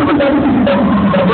Ecco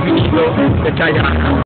finito, che c'hai